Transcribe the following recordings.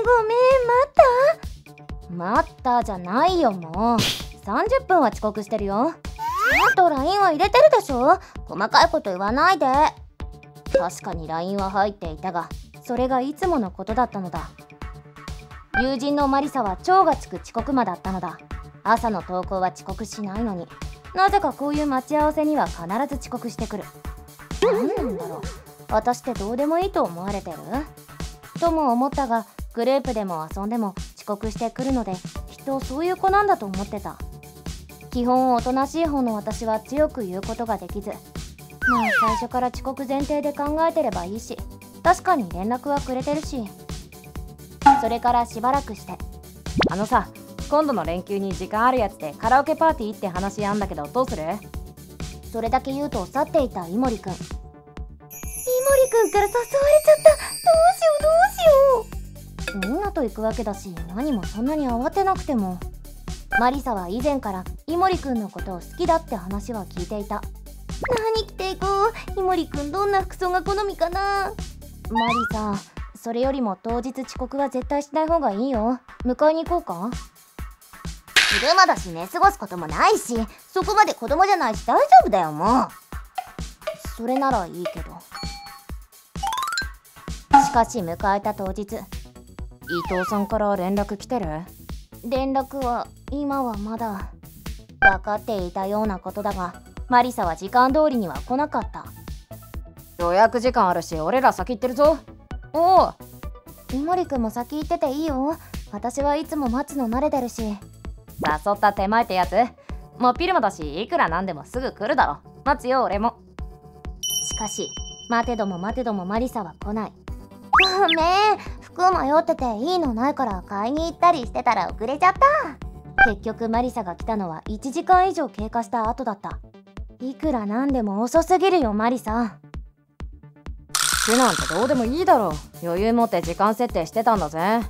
ごめん、待ったじゃないよ。もう30分は遅刻してるよ。ちゃんと LINE は入れてるでしょ。細かいこと言わないで。確かに LINE は入っていたが、それがいつものことだったのだ。友人のマリサは超がつく遅刻魔だったのだ。朝の投稿は遅刻しないのに、なぜかこういう待ち合わせには必ず遅刻してくる。何なんだろう、私ってどうでもいいと思われてるとも思ったが、グループでも遊んでも遅刻してくるので、きっとそういう子なんだと思ってた。基本おとなしい方の私は強く言うことができず、もう最初から遅刻前提で考えてればいいし、確かに連絡はくれてるし。それからしばらくして、あのさ、今度の連休に時間あるやつでカラオケパーティーって話あんだけどどうする？それだけ言うと去っていたイモリくん。イモリくんから誘われちゃった。どうしようどうしよう。みんなと行くわけだし、何もそんなに慌てなくても。マリサは以前からイモリくんのことを好きだって話は聞いていた。何着ていこう。イモリくんどんな服装が好みかな。マリサ、それよりも当日遅刻は絶対しない方がいいよ。迎えに行こうか。昼間だし寝過ごすこともないし、そこまで子供じゃないし大丈夫だよ。もうそれならいいけど。しかし迎えた当日、伊藤さんから連絡来てる？連絡は今はまだ。分かっていたようなことだが、マリサは時間通りには来なかった。予約時間あるし、俺ら先行ってるぞ。おお、イモリくんも先行ってていいよ。私はいつも待つの慣れてるし。誘った手前ってやつ、もうピルマだし、いくらなんでもすぐ来るだろ。待つよ俺も。しかし待てども待てどもマリサは来ない。ごめん、服迷ってていいのないから買いに行ったりしてたら遅れちゃった。結局マリサが来たのは1時間以上経過した後だった。いくらなんでも遅すぎるよマリサ。服なんてどうでもいいだろ。余裕持って時間設定してたんだぜ。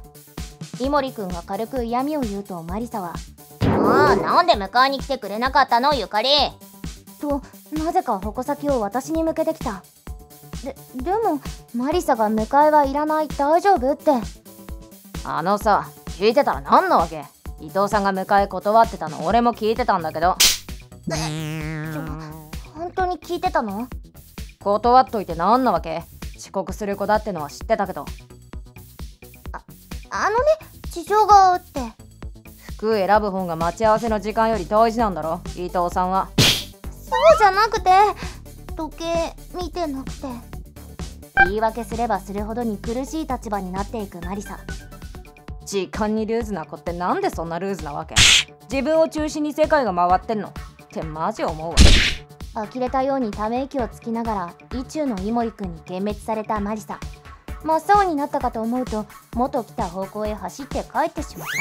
イモリくんが軽く嫌味を言うと、マリサはああ、なんで迎えに来てくれなかったのゆかりと、なぜか矛先を私に向けてきた。でもマリサが迎えはいらない、大丈夫って。あのさ、聞いてたら何なわけ。伊藤さんが迎え断ってたの俺も聞いてたんだけど。本当に聞いてたの？断っといて何なわけ。遅刻する子だってのは知ってたけど。あのね、事情があって。服選ぶ方が待ち合わせの時間より大事なんだろ、伊藤さんは。そうじゃなくて、時計見てなくて。言い訳すればするほどに苦しい立場になっていくマリサ。時間にルーズな子ってなんでそんなルーズなわけ。自分を中心に世界が回ってんのってマジ思うわ。呆れたようにため息をつきながら、意中のイモリくんに幻滅されたマリサ。真っ青になったかと思うと、元来た方向へ走って帰ってしまった。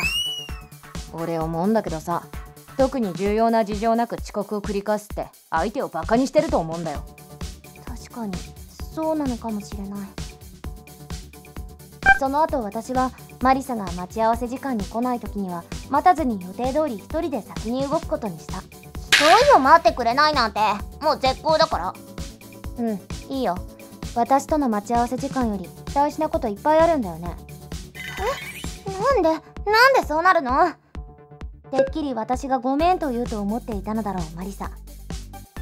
俺思うんだけどさ、特に重要な事情なく遅刻を繰り返すって相手をバカにしてると思うんだよ。確かにそうなのかもしれない。その後私はマリサが待ち合わせ時間に来ない時には待たずに予定通り一人で先に動くことにした。そうよ、待ってくれないなんてもう絶好だから。うん、いいよ。私との待ち合わせ時間より大事なこといっぱいあるんだよね。え、なんでそうなるの？てっきり私がごめんと言うと思っていたのだろうマリサ。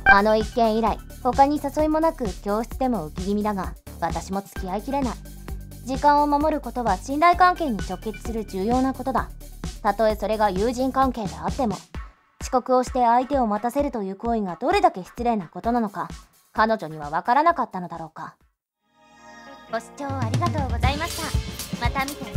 あの一件以来、他に誘いもなく教室でも浮き気味だが、私も付き合いきれない。時間を守ることは信頼関係に直結する重要なことだ。たとえそれが友人関係であっても。遅刻をして相手を待たせるという行為がどれだけ失礼なことなのか、彼女には分からなかったのだろうか。ご視聴ありがとうございました。また見てね。